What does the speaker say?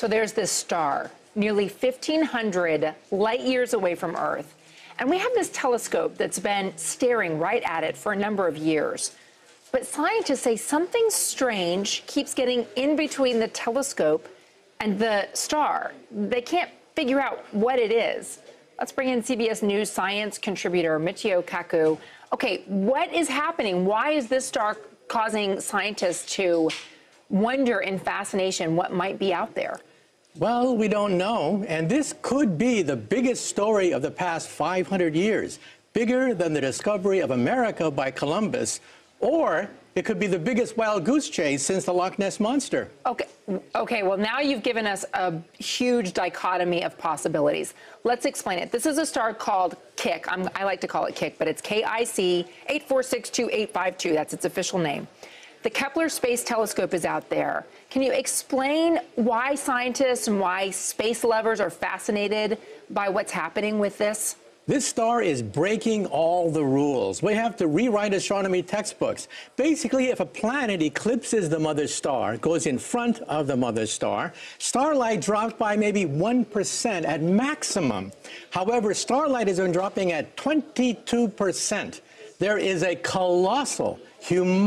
So there's this star, nearly 1,500 light years away from Earth. And we have this telescope that's been staring right at it for a number of years. But scientists say something strange keeps getting in between the telescope and the star. They can't figure out what it is. Let's bring in CBS News science contributor Michio Kaku. Okay, what is happening? Why is this star causing scientists to wonder in fascination what might be out there? Well, we don't know, and this could be the biggest story of the past 500 years, bigger than the discovery of America by Columbus, or it could be the biggest wild goose chase since the Loch Ness Monster. Okay, well, now you've given us a huge dichotomy of possibilities. Let's explain it. This is a star called KIC. I like to call it KIC, but it's KIC 8462852. That's its official name. The Kepler Space Telescope is out there. Can you explain why scientists and why space lovers are fascinated by what's happening with this? This star is breaking all the rules. We have to rewrite astronomy textbooks. Basically, if a planet eclipses the mother star, goes in front of the mother star, starlight dropped by maybe 1% at maximum. However, starlight has been dropping at 22%. There is a colossal human